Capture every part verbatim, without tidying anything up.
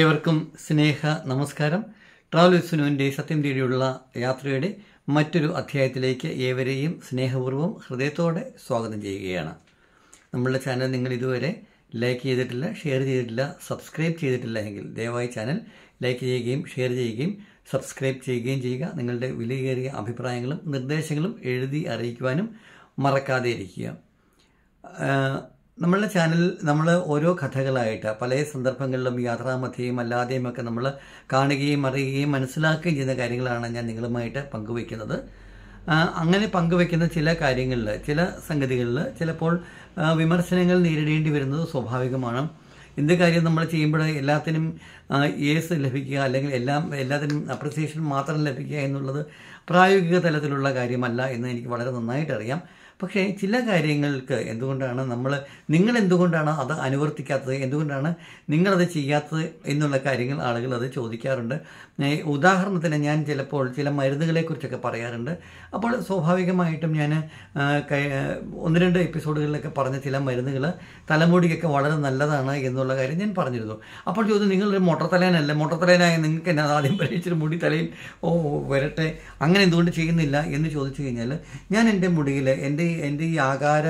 ഏവർക്കും സ്നേഹ നമസ്കാരം. Travel with സുനുവിന്റെ സത്യം തേടിയുള്ള യാത്രയുടെ മറ്റൊരു അധ്യായത്തിലേക്ക് ഏവരെയും സ്നേഹപൂർവ്വം ഹൃദയത്തോടെ സ്വാഗതം ചെയ്യുകയാണ്. നമ്മളുടെ ചാനൽ നിങ്ങൾ ഇതുവരെ ലൈക്ക് ചെയ്തിട്ടില്ല, ഷെയർ ചെയ്തിട്ടില്ല, സബ്സ്ക്രൈബ് ചെയ്തിട്ടില്ല എങ്കിൽ ദയവായി ചാനൽ ലൈക്ക് ചെയ്യുകയും ഷെയർ ചെയ്യുകയും സബ്സ്ക്രൈബ് ചെയ്യുകയും ചെയ്യുക. നിങ്ങളുടെ വിലയേറിയ അഭിപ്രായങ്ങളും നിർദ്ദേശങ്ങളും എഴുതി അറിയിക്കുവാനും മറക്കാതെ ഇരിക്കുക. നമ്മളുടെ ചാനൽ നമ്മൾ ഓരോ കഥകളായിട്ട് പല സന്ദർഭങ്ങളിലും യാത്രാമധ്യയും അല്ലാതെയും ഒക്കെ നമ്മൾ കാണുകയും അറിയുകയും മനസ്സിലാക്കുകയും ചെയ്യുന്ന കാര്യങ്ങളാണ് ഞാൻ നിങ്ങളുമായിട്ട് പങ്കുവയ്ക്കുന്നത്. അങ്ങനെ പങ്കുവയ്ക്കുന്ന ചില കാര്യങ്ങളിൽ, ചില സംഗതികളിൽ ചിലപ്പോൾ വിമർശനങ്ങൾ നേരിടേണ്ടി വരുന്നത് സ്വാഭാവികമാണ്. എന്ത് കാര്യം നമ്മൾ ചെയ്യുമ്പോൾ എല്ലാത്തിനും യേസ് ലഭിക്കുക അല്ലെങ്കിൽ എല്ലാം എല്ലാത്തിനും അപ്രിസിയേഷൻ മാത്രം ലഭിക്കുക എന്നുള്ളത് പ്രായോഗിക തലത്തിലുള്ള കാര്യമല്ല എന്ന് എനിക്ക് വളരെ നന്നായിട്ടറിയാം. പക്ഷേ ചില കാര്യങ്ങൾക്ക് എന്തുകൊണ്ടാണ് നമ്മൾ നിങ്ങൾ എന്തുകൊണ്ടാണ് അത് അനുവർത്തിക്കാത്തത്, എന്തുകൊണ്ടാണ് നിങ്ങളത് ചെയ്യാത്തത് എന്നുള്ള കാര്യങ്ങൾ ആളുകൾ അത് ചോദിക്കാറുണ്ട്. ഉദാഹരണത്തിന് ഞാൻ ചിലപ്പോൾ ചില മരുന്നുകളെക്കുറിച്ചൊക്കെ പറയാറുണ്ട്. അപ്പോൾ സ്വാഭാവികമായിട്ടും ഞാൻ ഒന്ന് രണ്ട് എപ്പിസോഡുകളിലൊക്കെ പറഞ്ഞ ചില മരുന്നുകൾ തലമുടിക്കൊക്കെ വളരെ നല്ലതാണ് എന്നുള്ള കാര്യം ഞാൻ പറഞ്ഞിരുന്നു. അപ്പോൾ ചോദിച്ചു, നിങ്ങളൊരു മൊട്ടത്തലേനല്ലേ, മൊട്ടത്തലേനായ നിങ്ങൾക്ക് എന്നെ ആദ്യം പരീക്ഷിച്ചിട്ട് മുടി തലയിൽ ഓ വരട്ടെ അങ്ങനെ എന്തുകൊണ്ട് ചെയ്യുന്നില്ല എന്ന് ചോദിച്ചു കഴിഞ്ഞാൽ, ഞാൻ എൻ്റെ മുടിയിൽ എൻ്റെ എൻ്റെ ഈ ആകാര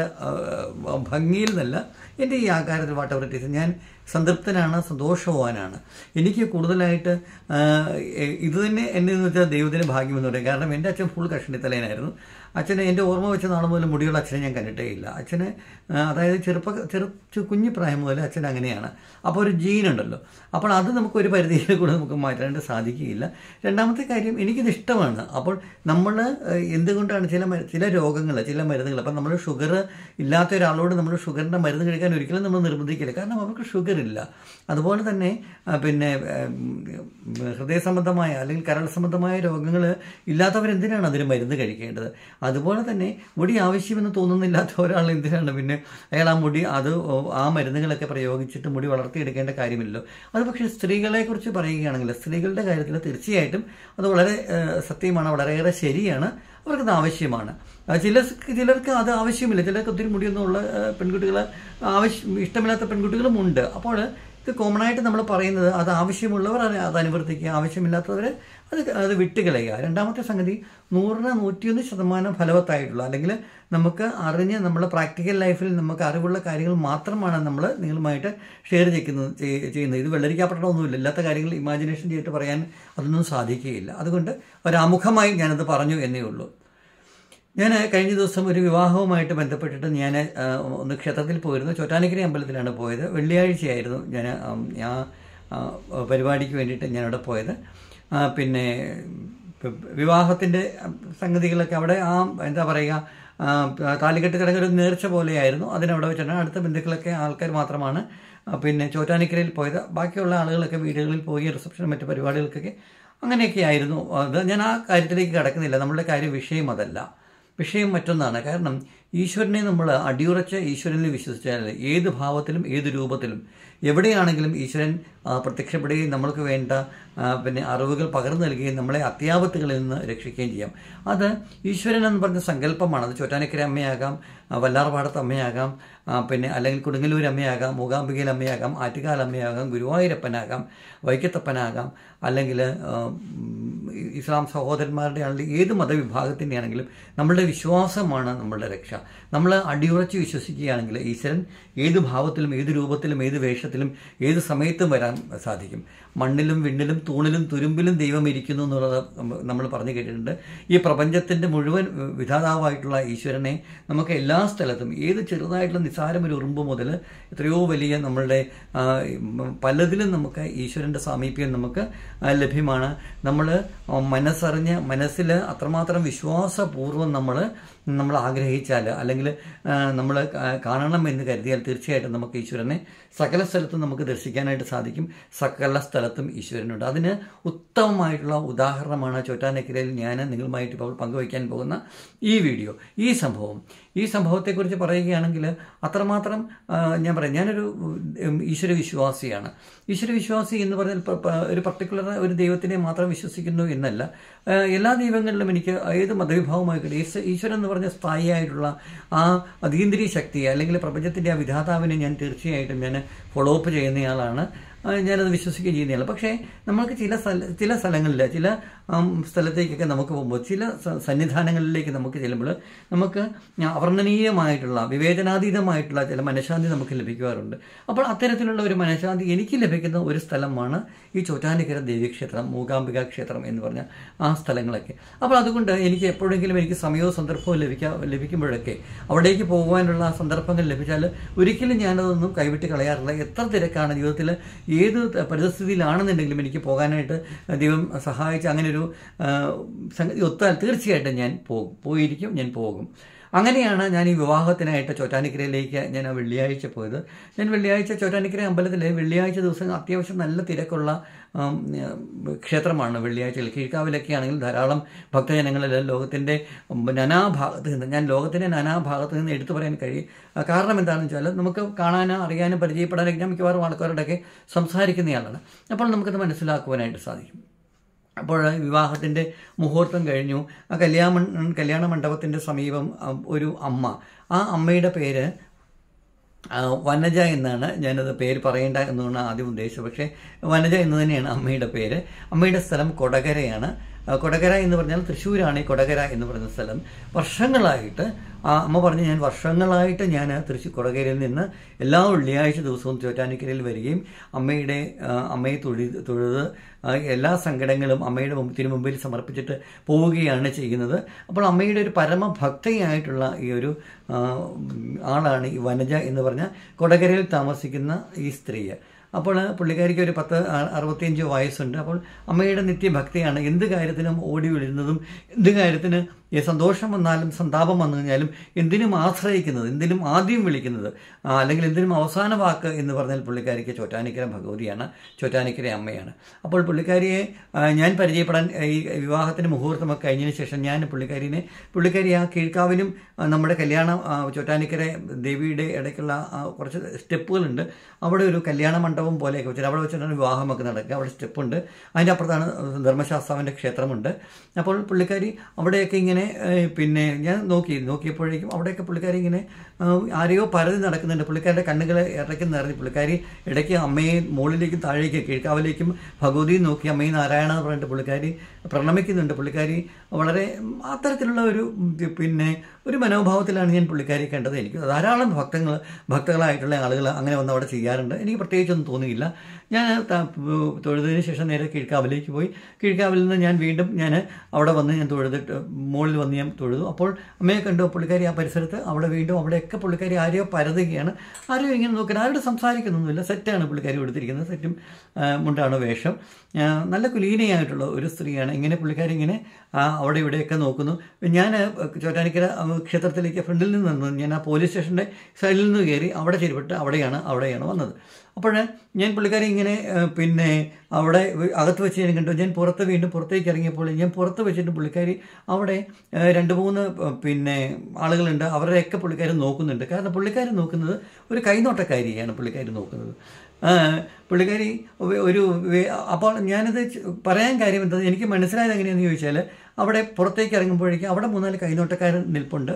ഭംഗിയിൽ നിന്നല്ല, എൻ്റെ ഈ ആകാരത്തിൽ വാട്ടവർ ഇറ്റ് ഈസ് ഞാൻ സംതൃപ്തനാണ്, സന്തോഷവാനാണ്. എനിക്ക് കൂടുതലായിട്ട് ഇത് തന്നെ എന്നെ എന്ന് വെച്ചാൽ ദൈവത്തിൻ്റെ ഭാഗ്യമെന്ന് പറയും. കാരണം എൻ്റെ അച്ഛൻ ഫുൾ കഷണിത്തലയനായിരുന്നു. അച്ഛനെ എൻ്റെ ഓർമ്മ വെച്ച നാൾ മുതൽ മുടിയുള്ള അച്ഛനെ ഞാൻ കണ്ടിട്ടേ ഇല്ല. അച്ഛന് അതായത് ചെറുപ്പ ചെറു കുഞ്ഞു പ്രായം മുതൽ അച്ഛൻ അങ്ങനെയാണ്. അപ്പോൾ ഒരു ജീനുണ്ടല്ലോ, അപ്പോൾ അത് നമുക്കൊരു പരിധിയിൽ കൂടെ നമുക്ക് മാറ്റാനായിട്ട് സാധിക്കുകയില്ല. രണ്ടാമത്തെ കാര്യം, എനിക്കിത് ഇഷ്ടമാണ്. അപ്പോൾ നമ്മൾ എന്തുകൊണ്ടാണ് ചില ചില രോഗങ്ങൾ ചില മരുന്നുകൾ, അപ്പം നമ്മൾ ഷുഗർ ഇല്ലാത്ത ഒരാളോട് നമ്മൾ ഷുഗറിൻ്റെ മരുന്ന് കഴിക്കാൻ ഒരിക്കലും നമ്മൾ നിർബന്ധിക്കില്ല, കാരണം അവർക്ക് ഷുഗർ ഇല്ല. അതുപോലെ തന്നെ പിന്നെ ഹൃദയ സംബന്ധമായ അല്ലെങ്കിൽ കരൾ സംബന്ധമായ രോഗങ്ങൾ ഇല്ലാത്തവരെന്തിനാണ് അതിന് മരുന്ന് കഴിക്കേണ്ടത്? അതുപോലെ തന്നെ മുടി ആവശ്യമെന്ന് തോന്നുന്നില്ലാത്ത ഒരാൾ എന്തിനാണ് പിന്നെ അയാൾ ആ മുടി അത് ആ മരുന്നുകളൊക്കെ പ്രയോഗിച്ചിട്ട് മുടി വളർത്തിയെടുക്കേണ്ട കാര്യമില്ലല്ലോ. അത് പക്ഷേ സ്ത്രീകളെക്കുറിച്ച് പറയുകയാണെങ്കിൽ, സ്ത്രീകളുടെ കാര്യത്തിൽ തീർച്ചയായിട്ടും അത് വളരെ സത്യമാണ്, വളരെയേറെ ശരിയാണ്. അവർക്കത് ആവശ്യമാണ്. ചിലർക്ക് ചിലർക്ക് അത് ആവശ്യമില്ല. ചിലർക്ക് ഒത്തിരി മുടിയൊന്നുമുള്ള പെൺകുട്ടികൾ ആവശ്യം ഇഷ്ടമില്ലാത്ത പെൺകുട്ടികളും ഉണ്ട്. അപ്പോൾ ഇത് കോമൺ ആയിട്ട് നമ്മൾ പറയുന്നത് അത് ആവശ്യമുള്ളവർ അത് അനുവർത്തിക്കുക, ആവശ്യമില്ലാത്തവർ അത് അത് വിട്ടുകളയുക. രണ്ടാമത്തെ സംഗതി, നൂറിന് നൂറ്റിയൊന്ന് ശതമാനം ഫലവത്തായിട്ടുള്ള അല്ലെങ്കിൽ നമുക്ക് അറിഞ്ഞ് നമ്മൾ പ്രാക്ടിക്കൽ ലൈഫിൽ നമുക്ക് അറിവുള്ള കാര്യങ്ങൾ മാത്രമാണ് നമ്മൾ നിങ്ങളുമായിട്ട് ഷെയർ ചെയ്യുന്നത് ചെയ്യുന്നത് ഇത് വെള്ളരിക്കപ്പെട്ടൊന്നുമില്ല. ഇല്ലാത്ത കാര്യങ്ങൾ ഇമാജിനേഷൻ ചെയ്തിട്ട് പറയാൻ അതൊന്നും സാധിക്കുകയില്ല. അതുകൊണ്ട് ഒരാമുഖമായി ഞാനത് പറഞ്ഞു എന്നേ ഉള്ളൂ. ഞാൻ കഴിഞ്ഞ ദിവസം ഒരു വിവാഹവുമായിട്ട് ബന്ധപ്പെട്ടിട്ട് ഞാൻ ഒന്ന് ക്ഷേത്രത്തിൽ പോയിരുന്നു. ചോറ്റാനിക്കര അമ്പലത്തിലാണ് പോയത്. വെള്ളിയാഴ്ചയായിരുന്നു ഞാൻ ആ പരിപാടിക്ക് വേണ്ടിയിട്ട് ഞാനവിടെ പോയത്. പിന്നെ വിവാഹത്തിൻ്റെ സംഗതികളൊക്കെ അവിടെ ആ എന്താ പറയുക താലികെട്ട് ചടങ്ങൊരു നേർച്ച പോലെയായിരുന്നു. അതിനവിടെ വെച്ചിട്ടാണ് അടുത്ത ബന്ധുക്കളൊക്കെ ആൾക്കാർ മാത്രമാണ് പിന്നെ ചോറ്റാനിക്കരയിൽ പോയത്. ബാക്കിയുള്ള ആളുകളൊക്കെ വീടുകളിൽ പോയി റിസപ്ഷൻ മറ്റ് പരിപാടികൾക്കൊക്കെ അങ്ങനെയൊക്കെ ആയിരുന്നു. അത് ഞാൻ ആ കാര്യത്തിലേക്ക് കടക്കുന്നില്ല. നമ്മളുടെ കാര്യം വിഷയം അതല്ല, വിഷയം മറ്റൊന്നാണ്. കാരണം ഈശ്വരനെ നമ്മൾ അടിയുറച്ച ഈശ്വരനിൽ വിശ്വസിച്ചാൽ ഏത് ഭാവത്തിലും ഏത് രൂപത്തിലും എവിടെയാണെങ്കിലും ഈശ്വരൻ പ്രത്യക്ഷപ്പെടുകയും നമ്മൾക്ക് വേണ്ട പിന്നെ അറിവുകൾ പകർന്നു നൽകുകയും നമ്മളെ അത്യാപത്തുകളിൽ നിന്ന് രക്ഷിക്കുകയും ചെയ്യാം. അത് ഈശ്വരൻ എന്ന് പറഞ്ഞ സങ്കല്പമാണ്. അത് ചോറ്റാനിക്കര അമ്മയാകാം, വല്ലാർപാടത്ത് അമ്മയാകാം, പിന്നെ അല്ലെങ്കിൽ കൊടുങ്ങല്ലൂർ അമ്മയാകാം, മൂകാംബികയിൽ അമ്മയാകാം, ആറ്റുകാൽ അമ്മയാകാം, ഗുരുവായൂരപ്പനാകാം, വൈക്കത്തപ്പനാകാം, അല്ലെങ്കിൽ ഇസ്ലാം സഹോദരന്മാരുടെ ആണെങ്കിലും ഏത് മതവിഭാഗത്തിൻ്റെ ആണെങ്കിലും നമ്മളുടെ വിശ്വാസമാണ് നമ്മളുടെ രക്ഷ. നമ്മൾ അടിയുറച്ച് വിശ്വസിക്കുകയാണെങ്കിൽ ഈശ്വരൻ ഏത് ഭാവത്തിലും ഏത് രൂപത്തിലും ഏത് വേഷത്തിലും ഏത് സമയത്തും വരാൻ സാധിക്കും. മണ്ണിലും വിണ്ണിലും തൂണിലും തുരുമ്പിലും ദൈവം ഇരിക്കുന്നു എന്നുള്ളത് നമ്മൾ പറഞ്ഞു കേട്ടിട്ടുണ്ട്. ഈ പ്രപഞ്ചത്തിൻ്റെ മുഴുവൻ വിധാതാവായിട്ടുള്ള ഈശ്വരനെ നമുക്ക് എല്ലാ സ്ഥലത്തും ഏത് ചെറുതായിട്ടുള്ള നിസ്സാരം ഒരു ഉറുമ്പ് മുതൽ എത്രയോ വലിയ നമ്മളുടെ പലതിലും നമുക്ക് ഈശ്വരൻ്റെ സാമീപ്യം നമുക്ക് ലഭ്യമാണ്. നമ്മൾ മനസ്സറിഞ്ഞ് മനസ്സിൽ അത്രമാത്രം വിശ്വാസപൂർവ്വം നമ്മൾ നമ്മൾ ആഗ്രഹിച്ചാൽ അല്ലെങ്കിൽ നമ്മൾ കാണണം എന്ന് കരുതിയാൽ തീർച്ചയായിട്ടും നമുക്ക് ഈശ്വരനെ സകല സ്ഥലത്തും നമുക്ക് ദർശിക്കാനായിട്ട് സാധിക്കും. സകല സ്ഥലത്തും ഈശ്വരനുണ്ട്. അതിന് ഉത്തമമായിട്ടുള്ള ഉദാഹരണമാണ് ചോറ്റാനിക്കരയിൽ ഞാൻ നിങ്ങളുമായിട്ട് ഇപ്പോൾ പങ്കുവയ്ക്കാൻ പോകുന്ന ഈ വീഡിയോ, ഈ സംഭവം. ഈ സംഭവത്തെക്കുറിച്ച് പറയുകയാണെങ്കിൽ അത്രമാത്രം ഞാൻ പറയാം, ഞാനൊരു ഈശ്വരവിശ്വാസിയാണ്. ഈശ്വരവിശ്വാസി എന്ന് പറഞ്ഞാൽ ഒരു പർട്ടിക്കുലർ ഒരു ദൈവത്തിനെ മാത്രം വിശ്വസിക്കുന്നു എന്നല്ല. എല്ലാ ദൈവങ്ങളിലും എനിക്ക് ഏത് മതവിഭാവമായിക്കോട്ടെ, ഈശ്വരൻ എന്ന് പറഞ്ഞ സ്ഥായിയായിട്ടുള്ള ആ അതീന്ദ്രിയ ശക്തിയെ അല്ലെങ്കിൽ പ്രപഞ്ചത്തിൻ്റെ ആ വിധാതാവിനെ ഞാൻ തീർച്ചയായിട്ടും ഞാൻ ഫോളോ അപ്പ് ചെയ്യുന്നയാളാണ്. ഞാനത് വിശ്വസിക്കുകയും ചെയ്യുന്നില്ല. പക്ഷേ നമ്മൾക്ക് ചില ചില സ്ഥലങ്ങളിൽ ചില സ്ഥലത്തേക്കൊക്കെ നമുക്ക് പോകുമ്പോൾ ചില സന്നിധാനങ്ങളിലേക്ക് നമുക്ക് ചെല്ലുമ്പോൾ നമുക്ക് അവർണ്ണനീയമായിട്ടുള്ള വിവേചനാതീതമായിട്ടുള്ള ചില മനഃശാന്തി നമുക്ക് ലഭിക്കാറുണ്ട്. അപ്പോൾ അത്തരത്തിലുള്ള ഒരു മനഃശാന്തി എനിക്ക് ലഭിക്കുന്ന ഒരു സ്ഥലമാണ് ഈ ചോറ്റാനിക്കര ദേവീക്ഷേത്രം, മൂകാംബിക ക്ഷേത്രം എന്ന് പറഞ്ഞ ആ സ്ഥലങ്ങളൊക്കെ. അപ്പോൾ അതുകൊണ്ട് എനിക്ക് എപ്പോഴെങ്കിലും എനിക്ക് സമയവും സന്ദർഭവും ലഭിക്കാ ലഭിക്കുമ്പോഴൊക്കെ അവിടേക്ക് പോകുവാനുള്ള സന്ദർഭങ്ങൾ ലഭിച്ചാൽ ഒരിക്കലും ഞാനതൊന്നും കൈവിട്ട് കളയാറില്ല. എത്ര തിരക്കാണ് ജീവിതത്തിൽ, ഏത് പരിതസ്ഥിതിയിലാണെന്നുണ്ടെങ്കിലും എനിക്ക് പോകാനായിട്ട് ദൈവം സഹായിച്ച് അങ്ങനൊരു സംഗതി ഒത്താൽ തീർച്ചയായിട്ടും ഞാൻ പോകും പോയിരിക്കും ഞാൻ പോകും. അങ്ങനെയാണ് ഞാൻ ഈ വിവാഹത്തിനായിട്ട് ചോറ്റാനിക്കരയിലേക്ക് ഞാൻ ആ വെള്ളിയാഴ്ച പോയത്. ഞാൻ വെള്ളിയാഴ്ച ചോറ്റാനിക്കര അമ്പലത്തിലെ വെള്ളിയാഴ്ച ദിവസം അത്യാവശ്യം നല്ല തിരക്കുള്ള ക്ഷേത്രമാണ് വെള്ളിയാഴ്ചകൾ. കീഴ്ക്കാവിലൊക്കെ ആണെങ്കിൽ ധാരാളം ഭക്തജനങ്ങളിൽ ലോകത്തിൻ്റെ നാനാഭാഗത്ത് നിന്ന്, ഞാൻ ലോകത്തിൻ്റെ നാനാഭാഗത്ത് നിന്ന് എടുത്തു പറയാൻ കഴിയും. കാരണം എന്താണെന്ന് വെച്ചാൽ നമുക്ക് കാണാനും അറിയാനും പരിചയപ്പെടാനും ഞാൻ മിക്കവാറും ആൾക്കാരോടൊക്കെ സംസാരിക്കുന്നയാളാണ്. അപ്പോൾ നമുക്കത് മനസ്സിലാക്കുവാനായിട്ട് സാധിക്കും. അപ്പോൾ വിവാഹത്തിൻ്റെ മുഹൂർത്തം കഴിഞ്ഞു. ആ കല്യാണ കല്യാണ മണ്ഡപത്തിൻ്റെ സമീപം ഒരു അമ്മ, ആ അമ്മയുടെ പേര് വനജ എന്നാണ്. ഞാനത് പേര് പറയേണ്ട എന്നാണ് ആദ്യം ഉദ്ദേശിച്ചത്, പക്ഷേ വനജ എന്ന് തന്നെയാണ് അമ്മയുടെ പേര്. അമ്മയുടെ സ്ഥലം കൊടകരയാണ്. കൊടകര എന്ന് പറഞ്ഞാൽ തൃശ്ശൂരാണ് ഈ കൊടകര എന്ന് പറയുന്ന സ്ഥലം. വർഷങ്ങളായിട്ട് ആ അമ്മ പറഞ്ഞ് ഞാൻ വർഷങ്ങളായിട്ട് ഞാൻ തൃശ്ശൂർ കൊടകരയിൽ നിന്ന് എല്ലാ വെള്ളിയാഴ്ച ദിവസവും ചോറ്റാനിക്കരയിൽ വരികയും അമ്മയുടെ അമ്മയെ തൊഴു തൊഴുത് എല്ലാ സങ്കടങ്ങളും അമ്മയുടെ തിരു മുമ്പിൽ സമർപ്പിച്ചിട്ട് പോവുകയാണ് ചെയ്യുന്നത്. അപ്പോൾ അമ്മയുടെ ഒരു പരമഭക്തയായിട്ടുള്ള ഈ ഒരു ആളാണ് ഈ വനജ എന്ന് പറഞ്ഞ കൊടകരയിൽ താമസിക്കുന്ന ഈ സ്ത്രീ. അപ്പോൾ പുള്ളിക്കാരിക്ക് ഒരു പത്ത് അറുപത്തിയഞ്ച് വയസ്സുണ്ട്. അപ്പോൾ അമ്മയുടെ നിത്യഭക്തിയാണ്. എന്ത് കാര്യത്തിനും ഓടി വിടുന്നതും എന്ത് കാര്യത്തിന് സന്തോഷം വന്നാലും സന്താപം വന്നു കഴിഞ്ഞാലും എന്തിനും ആശ്രയിക്കുന്നത്, എന്തിനും ആദ്യം വിളിക്കുന്നത്, അല്ലെങ്കിൽ എന്തിനും അവസാന വാക്ക് എന്ന് പറഞ്ഞാൽ പുള്ളിക്കാരിക്ക് ചോറ്റാനിക്കര ഭഗവതിയാണ്, ചോറ്റാനിക്കര അമ്മയാണ്. അപ്പോൾ പുള്ളിക്കാരിയെ ഞാൻ പരിചയപ്പെടാൻ ഈ വിവാഹത്തിന് മുഹൂർത്തമൊക്കെ കഴിഞ്ഞതിന് ശേഷം ഞാൻ പുള്ളിക്കാരിനെ പുള്ളിക്കാരി ആ കീഴ്ക്കാവിലും നമ്മുടെ കല്യാണം ചോറ്റാനിക്കര ദേവിയുടെ ഇടയ്ക്കുള്ള കുറച്ച് സ്റ്റെപ്പുകളുണ്ട്. അവിടെ ഒരു കല്യാണ മണ്ഡപം പോലെയൊക്കെ വെച്ചിട്ട് അവിടെ വെച്ചിട്ടാണ് വിവാഹമൊക്കെ നടക്കുക. അവിടെ സ്റ്റെപ്പുണ്ട്. അതിൻ്റെ അപ്പുറത്താണ് ധർമ്മശാസ്താവിൻ്റെ ക്ഷേത്രമുണ്ട്. അപ്പോൾ പുള്ളിക്കാരി അവിടെയൊക്കെ ഇങ്ങനെ പിന്നെ ഞാൻ നോക്കി നോക്കിയപ്പോഴേക്കും അവിടെയൊക്കെ പുള്ളിക്കാരി ഇങ്ങനെ ആരെയോ പരതി നടക്കുന്നുണ്ട്. പുള്ളിക്കാരുടെ കണ്ണുകൾ ഇടയ്ക്കുന്ന നിറഞ്ഞു. പുള്ളിക്കാരി ഇടയ്ക്ക് അമ്മയെ മുകളിലേക്കും താഴേക്കും കീഴ്ക്കാവിലേക്കും ഭഗവതിയും നോക്കി അമ്മയെ നാരായണ എന്ന് പറഞ്ഞിട്ട് പുള്ളിക്കാരി പ്രണമിക്കുന്നുണ്ട്. പുള്ളിക്കാരി വളരെ അത്തരത്തിലുള്ള ഒരു പിന്നെ ഒരു മനോഭാവത്തിലാണ് ഞാൻ പുള്ളിക്കാരി കണ്ടത്. എനിക്ക് ധാരാളം ഭക്തങ്ങൾ ഭക്തകളായിട്ടുള്ള ആളുകൾ അങ്ങനെ വന്ന് അവിടെ ചെയ്യാറുണ്ട്. എനിക്ക് പ്രത്യേകിച്ചൊന്നും തോന്നിയില്ല. ഞാൻ തൊഴുതിന് ശേഷം നേരെ കീഴ്ക്കാവിലേക്ക് പോയി. കീഴ്ക്കാവിൽ നിന്ന് ഞാൻ വീണ്ടും ഞാൻ അവിടെ വന്ന് ഞാൻ തൊഴുതിട്ട് മുകളിൽ വന്ന് ഞാൻ തൊഴുതു. അപ്പോൾ അമ്മയെ കണ്ടു. പുള്ളിക്കാരി ആ പരിസരത്ത് അവിടെ വീണ്ടും അവിടെയൊക്കെ പുള്ളിക്കാരി ആരെയോ പരതുകയാണ്, ആരെയോ ഇങ്ങനെ നോക്കാൻ. ആരോട് സംസാരിക്കുന്നൊന്നുമില്ല. സെറ്റാണ് പുള്ളിക്കാരി കൊടുത്തിരിക്കുന്നത്. സെറ്റും മുണ്ടാണ് വേഷം. നല്ല കുലീനയായിട്ടുള്ള ഒരു സ്ത്രീയാണ്. ഇങ്ങനെ പുള്ളിക്കാരി ഇങ്ങനെ അവിടെ ഇവിടെയൊക്കെ നോക്കുന്നു. ഞാൻ ചോറ്റാനിക്കര ക്ഷേത്രത്തിലേക്ക് ഫ്രണ്ടിൽ നിന്ന് നിന്ന് ഞാൻ ആ പോലീസ് സ്റ്റേഷൻ്റെ സൈഡിൽ നിന്ന് കയറി അവിടെ ചെരുവിട്ട് അവിടെയാണ് അവിടെയാണ് വന്നത്. അപ്പോൾ ഞാൻ പുള്ളിക്കാരി ഇങ്ങനെ പിന്നെ അവിടെ അകത്ത് വെച്ച് ഞാൻ കണ്ടു. ഞാൻ പുറത്ത് വീണ്ടും പുറത്തേക്ക് ഇറങ്ങിയപ്പോൾ ഞാൻ പുറത്ത് വെച്ചിട്ട് പുള്ളിക്കാരി അവിടെ രണ്ട് മൂന്ന് പിന്നെ ആളുകളുണ്ട്. അവരുടെയൊക്കെ പുള്ളിക്കാരി നോക്കുന്നുണ്ട്. കാരണം പുള്ളിക്കാരി നോക്കുന്നത് ഒരു കൈനോട്ടക്കാരിയാണ് പുള്ളിക്കാരി നോക്കുന്നത്. പുള്ളിക്കാരി ഒരു അപ്പോൾ ഞാനത് പറയാൻ കാര്യം എന്താ, എനിക്ക് മനസ്സിലായത് എങ്ങനെയാണെന്ന് ചോദിച്ചാൽ അവിടെ പുറത്തേക്ക് ഇറങ്ങുമ്പോഴേക്കും അവിടെ മൂന്നാല് കൈനോട്ടക്കാർ നിൽപ്പുണ്ട്.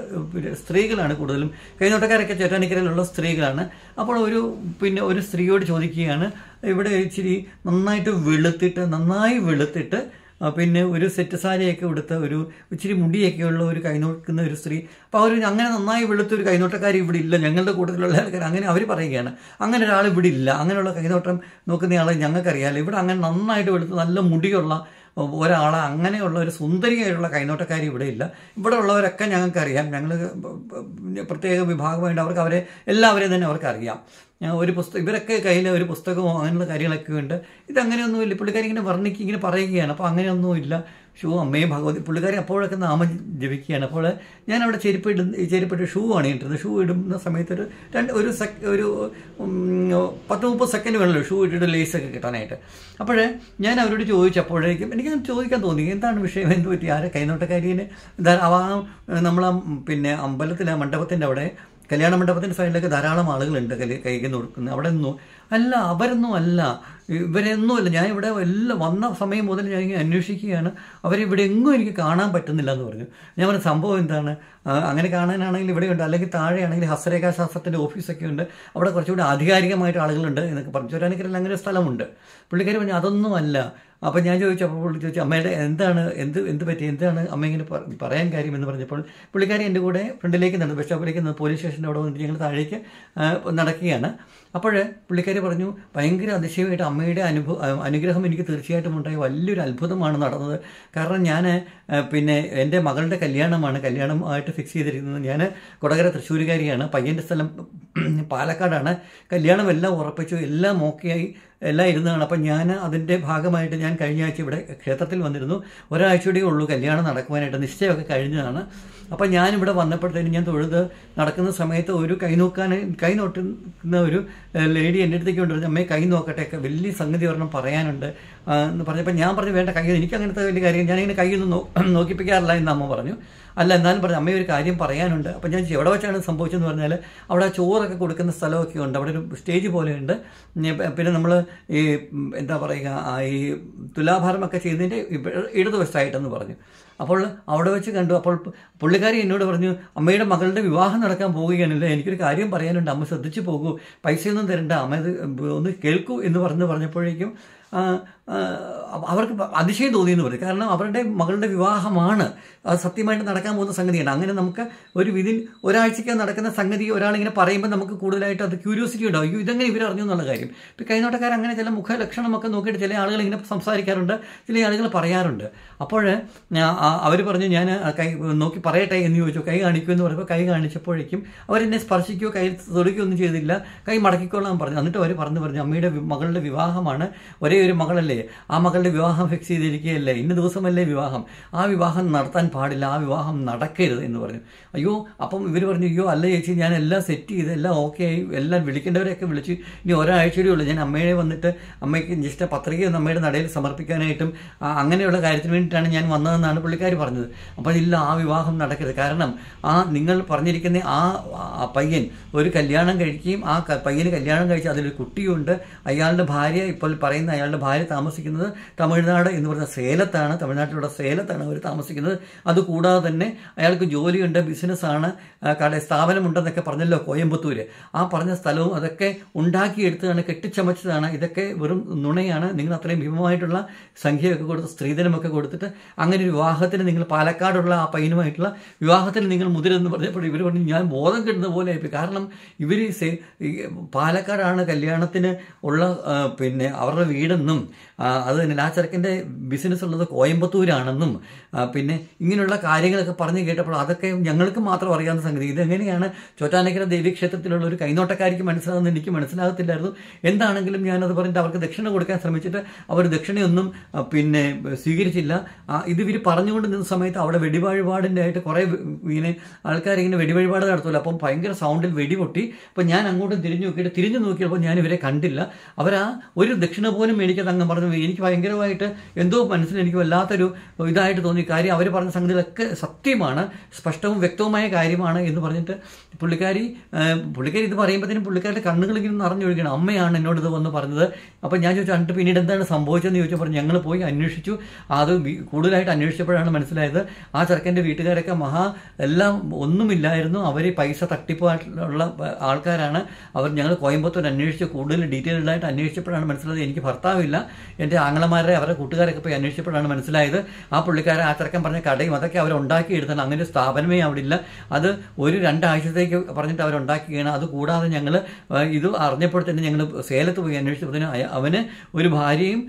സ്ത്രീകളാണ് കൂടുതലും കൈനോട്ടക്കാരൊക്കെ ചോറ്റാനിക്കരയിലുള്ള സ്ത്രീകളാണ്. അപ്പോൾ ഒരു പിന്നെ ഒരു സ്ത്രീയോട് ചോദിക്കുകയാണ്, ഇവിടെ ഇച്ചിരി നന്നായിട്ട് വെളുത്തിട്ട് നന്നായി വെളുത്തിട്ട് പിന്നെ ഒരു സെറ്റ് സാരിയൊക്കെ ഉടുത്ത ഒരു ഇച്ചിരി മുടിയൊക്കെയുള്ള ഒരു കൈനോക്കുന്ന ഒരു സ്ത്രീ. അപ്പോൾ അവർ അങ്ങനെ നന്നായി വെളുത്തൊരു കൈനോട്ടക്കാർ ഇവിടെ ഇല്ല, ഞങ്ങളുടെ കൂട്ടത്തിലുള്ള ആൾക്കാർ അങ്ങനെ അവർ പറയുകയാണ്, അങ്ങനെ ഒരാൾ ഇവിടെ ഇല്ല, അങ്ങനെയുള്ള കൈനോട്ടം നോക്കുന്നയാളെ ഞങ്ങൾക്കറിയാമല്ലോ, ഇവിടെ അങ്ങനെ നന്നായിട്ട് വെളുത്ത് നല്ല മുടിയുള്ള ഒരാളെ, അങ്ങനെയുള്ള ഒരു സുന്ദരിയായിട്ടുള്ള കൈനോട്ടക്കാരി ഇവിടെ ഇല്ല, ഇവിടെ ഉള്ളവരൊക്കെ ഞങ്ങൾക്കറിയാം, ഞങ്ങൾ പ്രത്യേക വിഭാഗമായിട്ട് അവർക്ക് അവരെ എല്ലാവരെയും തന്നെ അവർക്കറിയാം, ഒരു പുസ്തകം ഇവരൊക്കെ കയ്യിൽ ഒരു പുസ്തകമോ അങ്ങനെയുള്ള കാര്യങ്ങളൊക്കെ ഉണ്ട്, ഇതങ്ങനെയൊന്നും ഇല്ല. പുള്ളിക്കാരി ഇങ്ങനെ വർണ്ണിക്കുക ഇങ്ങനെ പറയുകയാണ്. അപ്പോൾ അങ്ങനെയൊന്നും ഇല്ല, ഷൂ അമ്മയും ഭഗവതി പുള്ളിക്കാരി അപ്പോഴൊക്കെ നാമം ജപിക്കുകയാണ്. അപ്പോൾ ഞാൻ അവിടെ ചെരുപ്പ് ഇടുന്ന ചെരുപ്പിട്ട് ഷൂ ആണ് ഇട്ടിരുന്നത്. ഷൂ ഇടുന്ന സമയത്ത് ഒരു രണ്ട് ഒരു സെക് ഒരു പത്ത് മുപ്പത് സെക്കൻഡ് വേണമല്ലോ ഷൂ ഇട്ടിട്ട് ലേസൊക്കെ കിട്ടാനായിട്ട്. അപ്പോൾ ഞാൻ അവരോട് ചോദിച്ചപ്പോഴേക്കും എനിക്ക് ചോദിക്കാൻ തോന്നി, എന്താണ് വിഷയം, എന്ത് പറ്റി, ആരെ കൈനോട്ടക്കാരിയെ നമ്മളാ പിന്നെ അമ്പലത്തിലെ മണ്ഡപത്തിൻ്റെ അവിടെ കല്യാണ മണ്ഡപത്തിൻ്റെ സൈഡിലൊക്കെ ധാരാളം ആളുകളുണ്ട് കൈ കൈ നോക്കുന്നത്. അവിടെ നിന്നും അല്ല, അവരൊന്നും അല്ല, ഇവരൊന്നുമില്ല. ഞാൻ ഇവിടെ എല്ലാം വന്ന സമയം മുതൽ ഞാൻ അന്വേഷിക്കുകയാണ്, അവരിവിടെയെങ്ങും എനിക്ക് കാണാൻ പറ്റുന്നില്ല എന്ന് പറഞ്ഞു. ഞാൻ പറഞ്ഞ സംഭവം എന്താണ്, അങ്ങനെ കാണാനാണെങ്കിൽ ഇവിടെയുണ്ട്, അല്ലെങ്കിൽ താഴെയാണെങ്കിൽ ഹസ്തരേഖാശാസ്ത്രത്തിൻ്റെ ഓഫീസൊക്കെ ഉണ്ട്, അവിടെ കുറച്ചുകൂടി ആധികാരികമായിട്ട് ആളുകളുണ്ട് എന്നൊക്കെ പറഞ്ഞു. ചൊറ്റാനിക്കരയിൽ അങ്ങനെ സ്ഥലമുണ്ട്. പുള്ളിക്കാരി പറഞ്ഞു അതൊന്നും അല്ല. അപ്പോൾ ഞാൻ ചോദിച്ചു, അപ്പോൾ പുള്ളി ചോദിച്ചു അമ്മയുടെ എന്താണ് എന്ത് എന്ത് പറ്റി എന്താണ് അമ്മ ഇങ്ങനെ പറയാൻ കാര്യം എന്ന് പറഞ്ഞപ്പോൾ പുള്ളിക്കാരി എൻ്റെ കൂടെ ഫ്രണ്ടിലേക്ക് നടന്നു, ബസ് സ്റ്റോപ്പിലേക്ക് നിന്ന് പോലീസ് സ്റ്റേഷൻ്റെ അവിടെ വന്നിട്ട് ഞങ്ങൾ താഴേക്ക് നടക്കുകയാണ്. അപ്പോൾ പുള്ളിക്കാരി പറഞ്ഞു ഭയങ്കര അതിശയമായിട്ട് അമ്മയുടെ അനുഭവം അനുഗ്രഹം എനിക്ക് തീർച്ചയായിട്ടും ഉണ്ടായി, വലിയൊരു അത്ഭുതമാണ് നടന്നത്. കാരണം ഞാൻ പിന്നെ എൻ്റെ മകളുടെ കല്യാണമാണ് കല്യാണമായിട്ട് ഫിക്സ് ചെയ്തിരിക്കുന്നത്. ഞാൻ കൊടകര തൃശ്ശൂരുകാരിയാണ്, പയ്യൻ്റെ സ്ഥലം പാലക്കാടാണ്. കല്യാണം എല്ലാം ഉറപ്പിച്ചു, എല്ലാം ഓക്കെയായി, എല്ലാം ഇരുന്നതാണ്. അപ്പം ഞാൻ അതിൻ്റെ ഭാഗമായിട്ട് ഞാൻ കഴിഞ്ഞ ആഴ്ച ഇവിടെ ക്ഷേത്രത്തിൽ വന്നിരുന്നു. ഒരാഴ്ചയുടെ ഉള്ളൂ കല്യാണം നടക്കുവാനായിട്ട്, നിശ്ചയമൊക്കെ കഴിഞ്ഞതാണ്. അപ്പം ഞാനിവിടെ വന്നപ്പോഴത്തേനും ഞാൻ തൊഴുത് നടക്കുന്ന സമയത്ത് ഒരു കൈ നോക്കാൻ കൈ നോട്ടുന്ന ഒരു ലേഡി എൻ്റെ അടുത്തേക്ക് കൊണ്ടുവരുന്നത്, അമ്മയെ കൈ നോക്കട്ടെയൊക്കെ വലിയ സംഗതി ഒരെണ്ണം പറയാനുണ്ട് എന്ന് പറഞ്ഞപ്പോൾ ഞാൻ പറഞ്ഞു വേണ്ട കൈ, എനിക്കങ്ങനത്തെ വലിയ കാര്യം ഞാനിങ്ങനെ കൈയൊന്നും നോ നോക്കിപ്പിക്കാറില്ല എന്ന് അമ്മ പറഞ്ഞു. അല്ല എന്നാലും പറഞ്ഞു അമ്മയെ ഒരു കാര്യം പറയാനുണ്ട്. അപ്പം ഞാൻ എവിടെ വെച്ചാണ് സംഭവിച്ചതെന്ന് പറഞ്ഞാൽ അവിടെ ചോറൊക്കെ കൊടുക്കുന്ന സ്ഥലമൊക്കെ ഉണ്ട്, അവിടെ ഒരു സ്റ്റേജ് പോലെയുണ്ട്. പിന്നെ നമ്മൾ ഈ എന്താ പറയുക ഈ തുലാഭാരമൊക്കെ ചെയ്യുന്നതിൻ്റെ ഇടതുവശത്തായിട്ടെന്ന് പറഞ്ഞു. അപ്പോൾ അവിടെ വെച്ച് കണ്ടു. അപ്പോൾ പുള്ളിക്കാരി എന്നോട് പറഞ്ഞു അമ്മയുടെ മകളുടെ വിവാഹം നടക്കാൻ പോവുകയാണല്ലേ, എനിക്കൊരു കാര്യം പറയാനുണ്ട്, അമ്മ ശ്രദ്ധിച്ചു പോകൂ, പൈസയൊന്നും തരണ്ട, അമ്മ ഇത് ഒന്ന് കേൾക്കൂ എന്ന് പറഞ്ഞ് പറഞ്ഞപ്പോഴേക്കും അവർക്ക് അതിശയം തോന്നിയെന്ന് പറയും. കാരണം അവരുടെ മകളുടെ വിവാഹമാണ്, അത് സത്യമായിട്ട് നടക്കാൻ പോകുന്ന സംഗതിയാണ്. അങ്ങനെ നമുക്ക് ഒരു വിതിൻ ഒരാഴ്ചയ്ക്ക് നടക്കുന്ന സംഗതി ഒരാളിങ്ങനെ പറയുമ്പോൾ നമുക്ക് കൂടുതലായിട്ട് അത് ക്യൂരിയോസിറ്റി ഉണ്ടാവും, അയ്യോ ഇതെങ്ങനെ ഇവരറിഞ്ഞു എന്നുള്ള കാര്യം. ഇപ്പോൾ കൈനോട്ടക്കാർ അങ്ങനെ ചില മുഖലക്ഷണമൊക്കെ നോക്കിയിട്ട് ചില ആളുകൾ ഇങ്ങനെ സംസാരിക്കാറുണ്ട്, ചില ആളുകൾ പറയാറുണ്ട്. അപ്പോൾ അവർ പറഞ്ഞു ഞാൻ കൈ നോക്കി പറയട്ടെ എന്ന് ചോദിച്ചു. കൈ കാണിക്കൂ എന്ന് പറയുമ്പോൾ കൈ കാണിച്ചപ്പോഴേക്കും അവരെന്നെ സ്പർശിക്കുകയോ കൈ തൊടുക്കുകയോ ഒന്നും ചെയ്തില്ല, കൈ മടക്കിക്കൊള്ളാൻ പറഞ്ഞു. എന്നിട്ട് അവർ പറഞ്ഞു പറഞ്ഞു അമ്മയുടെ മകളുടെ വിവാഹമാണ്, ഒരേ ഒരു മകളല്ലേ, ആ മകളുടെ വിവാഹം ഫിക്സ് ചെയ്തിരിക്കുകയല്ലേ, ഇന്ന ദിവസമല്ലേ വിവാഹം, ആ വിവാഹം നടത്താൻ പാടില്ല, ആ വിവാഹം നടക്കരുത് എന്ന് പറഞ്ഞു. അയ്യോ അപ്പം ഇവർ പറഞ്ഞു അയ്യോ അല്ല ചേച്ചി, ഞാൻ എല്ലാം സെറ്റ് ചെയ്ത് എല്ലാം ഓക്കെ ആയി, എല്ലാം വിളിക്കേണ്ടവരെയൊക്കെ വിളിച്ചു, ഇനി ഒരാഴ്ചയുടെ ഉള്ളൂ, ഞാൻ അമ്മയെ വന്നിട്ട് അമ്മയ്ക്ക് ജസ്റ്റ് പത്രികയൊന്നും അമ്മയുടെ നടയിൽ സമർപ്പിക്കാനായിട്ടും അങ്ങനെയുള്ള കാര്യത്തിന് വേണ്ടിയിട്ടാണ് ഞാൻ വന്നതെന്നാണ് പുള്ളിക്കാരി പറഞ്ഞത്. അപ്പോൾ ഇല്ല ആ വിവാഹം നടക്കരുത്, കാരണം ആ നിങ്ങൾ പറഞ്ഞിരിക്കുന്ന ആ പയ്യൻ ഒരു കല്യാണം കഴിക്കുകയും ആ പയ്യന് കല്യാണം കഴിച്ച് അതിലൊരു കുട്ടിയുണ്ട്, അയാളുടെ ഭാര്യ ഇപ്പോൾ പറയുന്ന അയാളുടെ ഭാര്യ താമസിക്കുന്നത് തമിഴ്നാട് എന്ന് പറഞ്ഞ സേലത്താണ്, തമിഴ്നാട്ടിലുള്ള സേലത്താണ് അവർ താമസിക്കുന്നത്. അതുകൂടാതെ തന്നെ അയാൾക്ക് ജോലിയുണ്ട്, ബിസിനസ്സാണ്, കട സ്ഥാപനമുണ്ടെന്നൊക്കെ പറഞ്ഞല്ലോ കോയമ്പത്തൂർ, ആ പറഞ്ഞ സ്ഥലവും അതൊക്കെ ഉണ്ടാക്കിയെടുത്തതാണ്, കെട്ടിച്ചമച്ചതാണ്, ഇതൊക്കെ വെറും നുണയാണ്. നിങ്ങൾ അത്രയും ഭീമമായിട്ടുള്ള സംഖ്യയൊക്കെ കൊടുത്ത് സ്ത്രീധനമൊക്കെ കൊടുത്തിട്ട് അങ്ങനെ ഒരു വിവാഹത്തിന് നിങ്ങൾ പാലക്കാടുള്ള ആ പയ്യനുമായിട്ടുള്ള വിവാഹത്തിന് നിങ്ങൾ മുതിരെന്ന് പറഞ്ഞപ്പോൾ ഇവർ പറഞ്ഞു ഞാൻ ബോധം കിട്ടുന്ന പോലെ ആയിപ്പോയി. കാരണം ഇവർ പാലക്കാടാണ് കല്യാണത്തിന് ഉള്ള പിന്നെ അവരുടെ വീടെന്നും അത് തന്നെ ആ ചെറുക്കൻ്റെ ബിസിനസ് ഉള്ളത് കോയമ്പത്തൂരാണെന്നും പിന്നെ ഇങ്ങനെയുള്ള കാര്യങ്ങളൊക്കെ പറഞ്ഞു കേട്ടപ്പോൾ അതൊക്കെ ഞങ്ങൾക്ക് മാത്രം അറിയാവുന്ന സംഗതി ഇതെങ്ങനെയാണ് ചോറ്റാനിക്കര ദേവീക്ഷേത്രത്തിലുള്ള ഒരു കൈനോട്ടക്കാരിക്ക് മനസ്സിലാകുന്നത് എനിക്ക് മനസ്സിലാകത്തില്ലായിരുന്നു. എന്താണെങ്കിലും ഞാനത് പറഞ്ഞിട്ട് അവർക്ക് ദക്ഷിണ കൊടുക്കാൻ ശ്രമിച്ചിട്ട് അവർ ദക്ഷിണയൊന്നും പിന്നെ സ്വീകരിച്ചില്ല. ഇതിവർ പറഞ്ഞുകൊണ്ട് നിന്ന സമയത്ത് അവിടെ വെടിവഴിപാടിൻ്റെ ആയിട്ട് കുറേ ഇങ്ങനെ ആൾക്കാരിങ്ങനെ വെടിവഴിപാട് നടത്തുമല്ലോ, അപ്പം ഭയങ്കര സൗണ്ടിൽ വെടിപൊട്ടി. അപ്പം ഞാൻ അങ്ങോട്ട് തിരിഞ്ഞു നോക്കിയിട്ട് തിരിഞ്ഞു നോക്കിയപ്പോൾ ഞാൻ ഇവരെ കണ്ടില്ല. അവരാ ഒരു ദക്ഷിണ പോലും മേടിക്കാതെ അങ്ങ് പറഞ്ഞു. എനിക്ക് ഭയങ്കരമായിട്ട് എന്തോ മനസ്സിൽ എനിക്ക് വല്ലാത്തൊരു ഇതായിട്ട് തോന്നി. കാര്യം അവർ പറഞ്ഞ സംഗതികളൊക്കെ സത്യമാണ്, സ്പഷ്ടവും വ്യക്തവുമായ കാര്യമാണ് എന്ന് പറഞ്ഞിട്ട് പുള്ളിക്കാരി പുള്ളിക്കാരി ഇത് പറയുമ്പോഴത്തേനും പുള്ളിക്കാരുടെ കണ്ണുകളിങ്ങനെ നിറഞ്ഞൊഴുകണം. അമ്മയാണ് എന്നോട് ഇത് വന്ന് പറഞ്ഞത്. അപ്പം ഞാൻ ചോദിച്ചു എന്നിട്ട് പിന്നീട് എന്താണ് സംഭവിച്ചതെന്ന് ചോദിച്ചു. പറഞ്ഞു ഞങ്ങൾ പോയി അന്വേഷിച്ചു, അത് കൂടുതലായിട്ട് അന്വേഷിച്ചപ്പോഴാണ് മനസ്സിലായത് ആ ചെറുക്കൻ്റെ വീട്ടുകാരൊക്കെ മഹാ എല്ലാം ഒന്നുമില്ലായിരുന്നു, അവർ പൈസ തട്ടിപ്പായിട്ടുള്ള ആൾക്കാരാണ് അവർ. ഞങ്ങൾ കോയമ്പത്തൂർ അന്വേഷിച്ച് കൂടുതൽ ഡീറ്റെയിൽഡായിട്ട് അന്വേഷിച്ചപ്പോഴാണ് മനസ്സിലായത് എനിക്ക് ഭർത്താവില്ല. എൻ്റെ ആങ്ങളമാരുടെ അവരുടെ കൂട്ടുകാരൊക്കെ പോയി അന്വേഷിച്ചപ്പോഴാണ് മനസ്സിലായത് ആ പുള്ളിക്കാരെ ആ ചെറുക്കൻ പറഞ്ഞ കടയും അതൊക്കെ അവരുണ്ടാക്കിയെടുത്താണ്, അങ്ങനെ ഒരു സ്ഥാപനമേ അവിടെ ഇല്ല, അത് ഒരു രണ്ടാഴ്ചത്തേക്ക് പറഞ്ഞിട്ട് അവരുണ്ടാക്കുകയാണ്. അതുകൂടാതെ ഞങ്ങൾ ഇത് അറിഞ്ഞപ്പോഴത്തേന് ഞങ്ങൾ സേലത്ത് പോയി അന്വേഷിച്ചപ്പോഴത്തേനും അവന് ഒരു ഭാര്യയും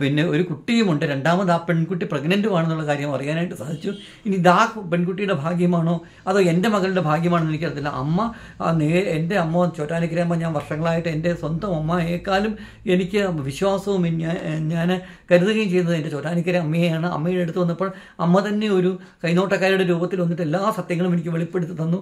പിന്നെ ഒരു കുട്ടിയുമുണ്ട്, രണ്ടാമത് ആ പെൺകുട്ടി പ്രഗ്നൻറ്റുമാണെന്നുള്ള കാര്യം അറിയാനായിട്ട് സാധിച്ചു. ഇനി ഇതാ പെൺകുട്ടിയുടെ ഭാഗ്യമാണോ അതോ എൻ്റെ മകളുടെ ഭാഗ്യമാണെന്ന് എനിക്കറിയത്തില്ല. അമ്മ നേ എൻ്റെ അമ്മ ചോറ്റാനിക്കരയമ്മ ഞാൻ വർഷങ്ങളായിട്ട് എൻ്റെ സ്വന്തം അമ്മയേക്കാളും എനിക്ക് വിശ്വാസവും ഞാൻ കരുതുകയും ചെയ്യുന്നത് എൻ്റെ ചോറ്റാനിക്കര അമ്മയെയാണ്. അമ്മയുടെ അടുത്ത് വന്നപ്പോൾ അമ്മ തന്നെ ഒരു കൈനോട്ടക്കാരുടെ രൂപത്തിൽ വന്നിട്ട് എല്ലാ സത്യങ്ങളും എനിക്ക് വെളിപ്പെടുത്തി തന്നു.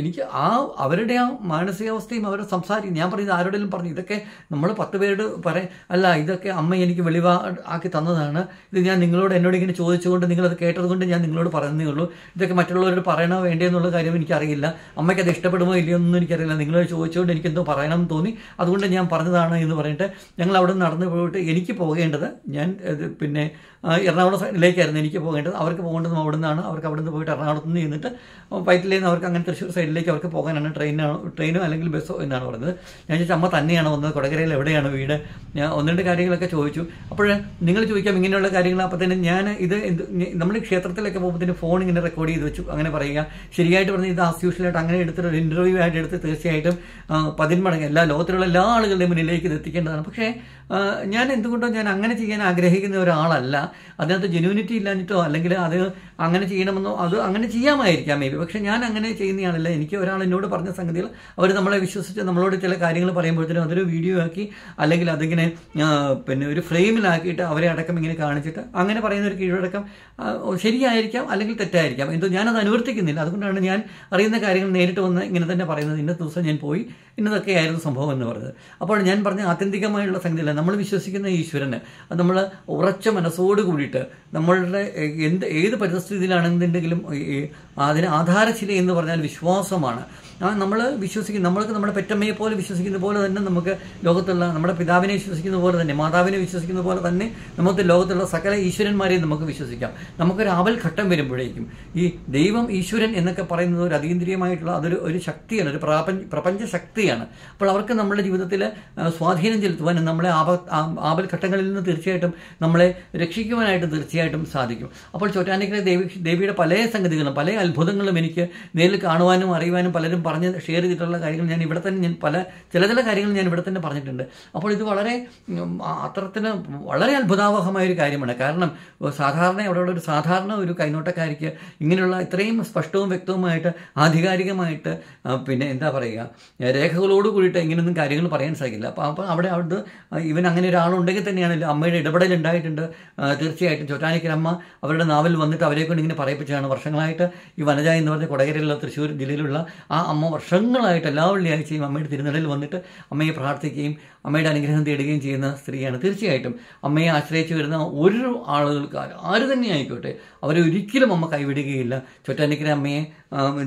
എനിക്ക് ആ അവരുടെ ആ മാനസികാവസ്ഥയും അവരുടെ സംസാരം ഞാൻ പറയുന്നത് ആരോടെങ്കിലും പറഞ്ഞു ഇതൊക്കെ നമ്മൾ പത്ത് പേരോട് പറയും അല്ല ഇതൊക്കെ അമ്മ എനിക്ക് വെളിവാക്കി തന്നതാണ് ഇത് ഞാൻ നിങ്ങളോട് എന്നോട് ഇങ്ങനെ ചോദിച്ചുകൊണ്ട് നിങ്ങളത് കേട്ടതുകൊണ്ട് ഞാൻ നിങ്ങളോട് പറയുന്നേ ഉള്ളൂ ഇതൊക്കെ മറ്റുള്ളവരോട് പറയണോ വേണ്ടേന്നുള്ള കാര്യം എനിക്കറിയില്ല അമ്മയ്ക്ക് അത് ഇഷ്ടപ്പെടുമോ ഇല്ലയോ എന്നൊന്നും എനിക്കറിയില്ല നിങ്ങളോട് ചോദിച്ചുകൊണ്ട് എനിക്കെന്തോ പറയണം തോന്നി അതുകൊണ്ട് ഞാൻ പറഞ്ഞതാണ് എന്ന് പറഞ്ഞിട്ട് ഞങ്ങൾ അവിടെ നടന്നു പോയിട്ട് എനിക്ക് പോകേണ്ടത് ഞാൻ പിന്നെ എറണാകുളം സൈഡിലേക്കായിരുന്നു എനിക്ക് പോകേണ്ടത് അവർക്ക് പോകേണ്ടതും അവിടെ നിന്നാണ് അവർക്ക് അവിടെ നിന്ന് പോയിട്ട് എറണാകുളത്ത് നിന്ന് ചെന്നിട്ട് പൈറ്റിൽ നിന്ന് അവർക്ക് അങ്ങനെ തൃശ്ശൂർ സൈഡിലേക്ക് അവർക്ക് പോകാനാണ് ട്രെയിനാണ് ട്രെയിനോ അല്ലെങ്കിൽ ബസ്സോ എന്നാണ് പറഞ്ഞത് ഞാൻ ചോദിച്ചാൽ അമ്മ തന്നെയാണ് വന്നത് കൊടകരയിൽ എവിടെയാണ് വീട് ഞാൻ ഒന്ന് രണ്ട് കാര്യങ്ങളൊക്കെ ചോദിച്ചു അപ്പോൾ നിങ്ങൾ ചോദിക്കാം ഇങ്ങനെയുള്ള കാര്യങ്ങൾ അപ്പോൾ തന്നെ ഞാൻ ഇത് നമ്മൾ ക്ഷേത്രത്തിലൊക്കെ പോകുമ്പോൾ തന്നെ ഫോൺ ഇങ്ങനെ റെക്കോർഡ് ചെയ്ത് വെച്ചു അങ്ങനെ പറയുക ശരിയായിട്ട് പറഞ്ഞാൽ ഇത് ആസ് യൂഷ്വലായിട്ട് അങ്ങനെ എടുത്തിട്ട് ഇൻ്റർവ്യൂ ആയിട്ട് എടുത്ത് തീർച്ചയായിട്ടും പതിന്മടങ്ങ് എല്ലാ ലോകത്തിലുള്ള എല്ലാ ആളുകളുടെയും മുന്നിലേക്ക് ഇത് എത്തിക്കേണ്ടതാണ് പക്ഷേ ഞാൻ എന്തുകൊണ്ടോ ഞാൻ അങ്ങനെ ചെയ്യാൻ ആഗ്രഹിക്കുന്ന ഒരാളല്ല അതിനകത്ത് ജെനുവിനിറ്റി ഇല്ലാഞ്ഞിട്ടോ അല്ലെങ്കിൽ അത് അങ്ങനെ ചെയ്യണമെന്നോ അത് അങ്ങനെ ചെയ്യാമായിരിക്കാം മേ ബി പക്ഷേ ഞാൻ അങ്ങനെ ചെയ്യുന്നയാളല്ല എനിക്ക് ഒരാൾ എന്നോട് പറഞ്ഞ സംഗതികൾ അവർ നമ്മളെ വിശ്വസിച്ച് നമ്മളോട് ചില കാര്യങ്ങൾ പറയുമ്പോഴത്തേനും അതൊരു വീഡിയോ ആക്കി അല്ലെങ്കിൽ അതിങ്ങനെ പിന്നെ ഒരു ഫ്രെയിമിലാക്കിയിട്ട് അവരെ അടക്കം ഇങ്ങനെ കാണിച്ചിട്ട് അങ്ങനെ പറയുന്ന ഒരു കീഴടക്കം ശരിയായിരിക്കാം അല്ലെങ്കിൽ തെറ്റായിരിക്കാം എന്തോ ഞാനത് അനുവർത്തിക്കുന്നില്ല അതുകൊണ്ടാണ് ഞാൻ അറിയുന്ന കാര്യങ്ങൾ നേരിട്ട് വന്ന് ഇങ്ങനെ തന്നെ പറയുന്നത് ഇന്നത്തെ ദിവസം ഞാൻ പോയി ഇന്നതൊക്കെയായിരുന്നു സംഭവം എന്ന് പറഞ്ഞത് അപ്പോൾ ഞാൻ പറഞ്ഞ ആത്യന്തികമായുള്ള സംഗതിയല്ല നമ്മൾ വിശ്വസിക്കുന്ന ഈശ്വരന് അത് നമ്മൾ ഉറച്ച മനസ്സോട് കൂടിയിട്ട് നമ്മളുടെ എന്ത് ഏത് പരിസ്ഥിതിയിലാണെന്നുണ്ടെങ്കിലും അതിന് ആധാരശില എന്ന് പറഞ്ഞാൽ വിശ്വാസമാണ് നമ്മൾ വിശ്വസിക്കുന്ന നമ്മൾക്ക് നമ്മുടെ പെറ്റമ്മയെ പോലെ വിശ്വസിക്കുന്ന പോലെ തന്നെ നമുക്ക് ലോകത്തുള്ള നമ്മുടെ പിതാവിനെ വിശ്വസിക്കുന്ന പോലെ തന്നെ മാതാവിനെ വിശ്വസിക്കുന്ന പോലെ തന്നെ നമുക്ക് ലോകത്തുള്ള സകല ഈശ്വരന്മാരെയും നമുക്ക് വിശ്വസിക്കാം നമുക്കൊരു ആപൽ ഘട്ടം വരുമ്പോഴേക്കും ഈ ദൈവം ഈശ്വരൻ എന്നൊക്കെ പറയുന്നത് ഒരു അതീന്ദ്രിയമായിട്ടുള്ള അതൊരു ഒരു ശക്തിയാണ് ഒരു പ്രപഞ്ച ശക്തിയാണ് അപ്പോൾ അവർക്ക് നമ്മുടെ ജീവിതത്തിൽ സ്വാധീനം ചെലുത്തുവാനും നമ്മളെ ആപ ആപൽ ഘട്ടങ്ങളിൽ നിന്ന് തീർച്ചയായിട്ടും നമ്മളെ രക്ഷിക്കുവാനായിട്ട് തീർച്ചയായിട്ടും സാധിക്കും അപ്പോൾ ചോറ്റാനിക്കര ദേവി ദേവിയുടെ പല സംഗതികളും പല അത്ഭുതങ്ങളും എനിക്ക് നേരിൽ കാണുവാനും അറിയുവാനും പലരും പറഞ്ഞ് ഷെയർ ചെയ്തിട്ടുള്ള കാര്യങ്ങൾ ഞാൻ ഇവിടെ തന്നെ ഞാൻ പല ചില ചില കാര്യങ്ങൾ ഞാൻ ഇവിടെ തന്നെ പറഞ്ഞിട്ടുണ്ട് അപ്പോൾ ഇത് വളരെ അത്തരത്തിന് വളരെ അത്ഭുതാവഹമായൊരു കാര്യമാണ് കാരണം സാധാരണ അവിടെയുള്ള ഒരു സാധാരണ ഒരു കൈനോട്ടക്കാരിക്ക് ഇങ്ങനെയുള്ള ഇത്രയും സ്പഷ്ടവും വ്യക്തവുമായിട്ട് ആധികാരികമായിട്ട് പിന്നെ എന്താ പറയുക രേഖകളോട് കൂടിയിട്ട് ഇങ്ങനെയൊന്നും കാര്യങ്ങൾ പറയാൻ സാധിക്കില്ല അപ്പോൾ അപ്പോൾ അവിടെ അവിടെ ഇവൻ അങ്ങനെ ഒരാളുണ്ടെങ്കിൽ തന്നെയാണല്ലോ അമ്മയുടെ ഇടപെടൽ ഉണ്ടായിട്ടുണ്ട് തീർച്ചയായിട്ടും ചോറ്റാനിക്കരമ്മ അവരുടെ നാവിൽ വന്നിട്ട് അവരെ കൊണ്ട് ഇങ്ങനെ പറയിപ്പിച്ചാണ് വർഷങ്ങളായിട്ട് ഈ വനജ എന്ന് പറഞ്ഞ കൊടകരയിലുള്ള തൃശ്ശൂർ ജില്ലയിലുള്ള ആ അമ്മ വർഷങ്ങളായിട്ട് എല്ലാ വെള്ളിയാഴ്ചയും അമ്മയുടെ തിരുനടയിൽ വന്നിട്ട് അമ്മയെ പ്രാർത്ഥിക്കുകയും അമ്മയുടെ അനുഗ്രഹം തേടുകയും ചെയ്യുന്ന സ്ത്രീയാണ് തീർച്ചയായിട്ടും അമ്മയെ ആശ്രയിച്ച് വരുന്ന ഒരു ആളുകൾക്ക് ആര് തന്നെ ആയിക്കോട്ടെ അവരെ ഒരിക്കലും അമ്മ കൈവിടുകയില്ല ചോറ്റാനിക്കര അമ്മയെ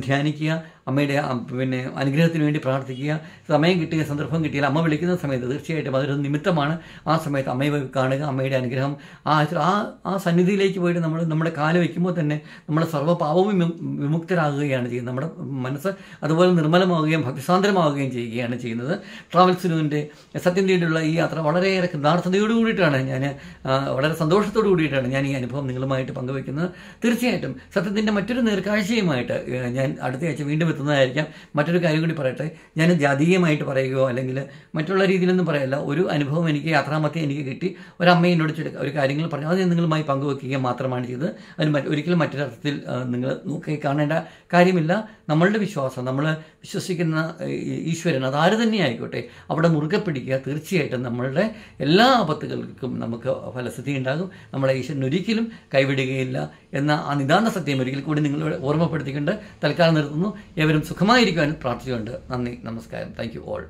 ധ്യാനിക്കുക അമ്മയുടെ പിന്നെ അനുഗ്രഹത്തിന് വേണ്ടി പ്രാർത്ഥിക്കുക സമയം കിട്ടിയ സന്ദർഭം കിട്ടിയാൽ അമ്മ വിളിക്കുന്ന സമയത്ത് തീർച്ചയായിട്ടും അതൊരു നിമിത്തമാണ് ആ സമയത്ത് അമ്മയെ കാണുക അമ്മയുടെ അനുഗ്രഹം ആ ആ സന്നിധിയിലേക്ക് പോയിട്ട് നമ്മൾ നമ്മുടെ കാല് വയ്ക്കുമ്പോൾ തന്നെ നമ്മൾ സർവ്വപാപവും വിമുക്തരാകുകയാണ് ചെയ്യുന്നത് നമ്മുടെ മനസ്സ് അതുപോലെ നിർമ്മലമാവുകയും ഭക്തിസാന്ദ്രമാവുകയും ചെയ്യുകയാണ് ചെയ്യുന്നത് ട്രാവൽസിനുവിൻ്റെ സത്യം തേടിയുള്ള ഈ യാത്ര വളരെയേറെ കൃതാർത്ഥതയോട് കൂടിയിട്ടാണ് ഞാൻ വളരെ സന്തോഷത്തോടു കൂടിയിട്ടാണ് ഞാൻ ഈ അനുഭവം നിങ്ങളുമായിട്ട് പങ്കുവയ്ക്കുന്നത് തീർച്ചയായിട്ടും സത്യത്തിൻ്റെ മറ്റൊരു നേർക്കാഴ്ചയുമായിട്ട് ഞാൻ അടുത്തയാഴ്ച വീണ്ടും എത്തുന്നതായിരിക്കാം മറ്റൊരു കാര്യം കൂടി പറയട്ടെ ഞാൻ ജാതീയമായിട്ട് പറയുകയോ അല്ലെങ്കിൽ മറ്റുള്ള രീതിയിലൊന്നും പറയല്ല ഒരു അനുഭവം എനിക്ക് യാത്രാമധ്യം എനിക്ക് കിട്ടി ഒരമ്മയെ എന്നോട് ചെടുക്കുക ഒരു കാര്യങ്ങൾ പറഞ്ഞു അത് ഞാൻ നിങ്ങളുമായി പങ്കുവെക്കുകയും മാത്രമാണ് ചെയ്തത് അതിന് ഒരിക്കലും മറ്റൊരർത്ഥത്തിൽ നിങ്ങൾ നോക്കി കാണേണ്ട കാര്യമില്ല നമ്മളുടെ വിശ്വാസം നമ്മൾ വിശ്വസിക്കുന്ന ഈശ്വരൻ അതാര് തന്നെ ആയിക്കോട്ടെ അവിടെ മുറുകെ പിടിക്കുക തീർച്ചയായിട്ടും നമ്മളുടെ എല്ലാ ആപത്തുകൾക്കും നമുക്ക് ഫലസിദ്ധി ഉണ്ടാകും നമ്മളെ ഈശ്വരൻ ഒരിക്കലും കൈവിടുകയില്ല എന്ന ആ നിദാന സത്യം ഒരിക്കൽ കൂടി നിങ്ങൾ ഓർമ്മപ്പെടുത്തിക്കൊണ്ട് തൽക്കാലം നിർത്തുന്നു ഏവരും സുഖമായിരിക്കുവാൻ പ്രാർത്ഥിച്ചുകൊണ്ട് നന്ദി നമസ്കാരം താങ്ക് യു ഓൾ.